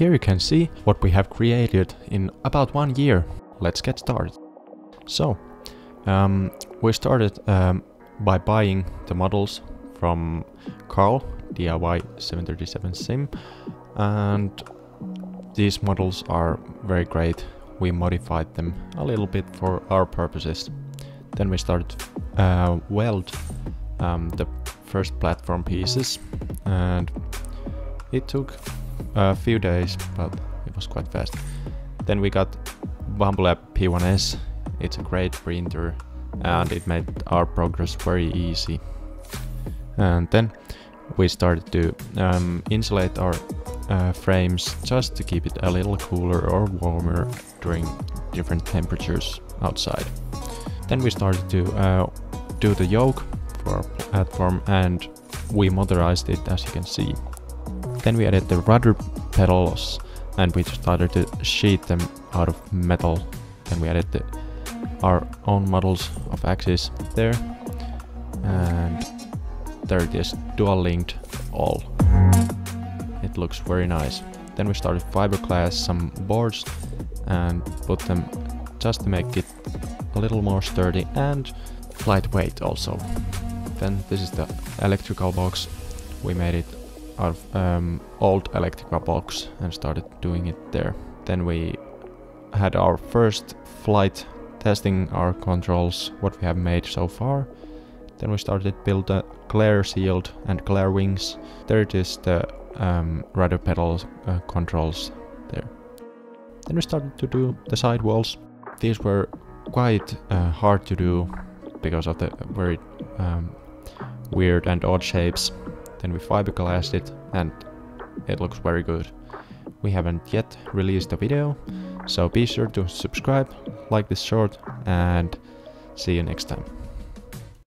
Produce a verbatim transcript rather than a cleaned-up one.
Here you can see what we have created in about one year. Let's get started. So, um, we started um, by buying the models from Carl D I Y seven thirty-seven sim, and these models are very great. We modified them a little bit for our purposes. Then we started uh, weld um, the first platform pieces, and it took a few days, but it was quite fast. Then we got Bambu Lab P one S. It's a great printer and it made our progress very easy. And then we started to um, insulate our uh, frames just to keep it a little cooler or warmer during different temperatures outside. Then we started to uh, do the yoke for our platform, and we motorized it, as you can see. Then we added the rudder pedals and we started to sheet them out of metal. Then we added the, our own models of axes there, and there it is, dual linked all. It looks very nice. Then we started fiberglass some boards and put them just to make it a little more sturdy and lightweight also. Then this is the electrical box. We made it out of um, old electrical box and started doing it there. Then we had our first flight, testing our controls, what we have made so far. Then we started to build a glare shield and glare wings. There it is, the um, rudder pedal uh, controls there. Then we started to do the side walls. These were quite uh, hard to do because of the very um, weird and odd shapes. Then we fiberglassed it and it looks very good. We haven't yet released a video, so be sure to subscribe, like this short, and see you next time.